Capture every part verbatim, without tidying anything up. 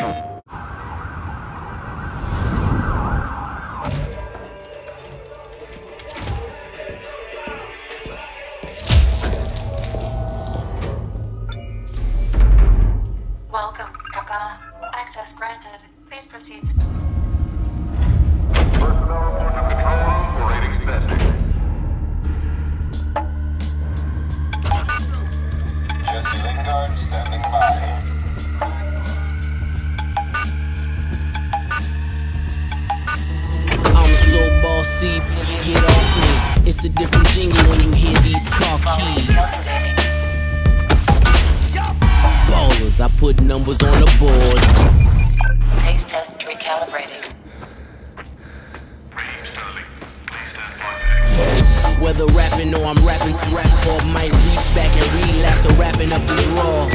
Welcome, Kaká. Access granted. Please proceed. Personnel report to control room for rating standing. Jesse Lingard standing by. See, get off me. It's a different jingle when you hear these car keys. Ballers, I put numbers on the boards. Pace test recalibrating. Whether rapping or I'm rapping to rap, or might reach back and relapse to wrapping up the raw.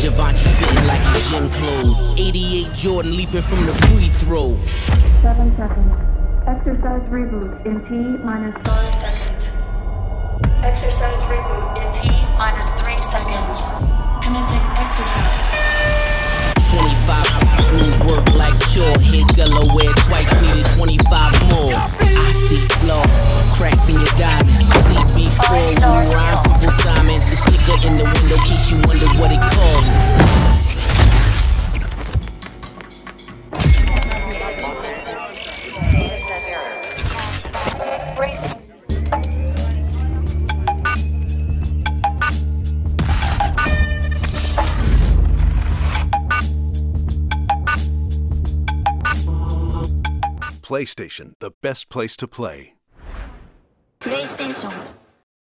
Givenchy fitting like his gym clothes. eighty-eight Jordan leaping from the free throw. Seven seconds. Exercise reboot in T minus five seconds. Exercise reboot in T minus three seconds. Commencing exercise. twenty-five hours work like chore. Hit Delaware twice, needed twenty-five more. I see flaw, cracks in your diamond. C B friend, you rhyme from Simon. The sticker in the window keeps you wonder what it costs. PlayStation, the best place to play. PlayStation.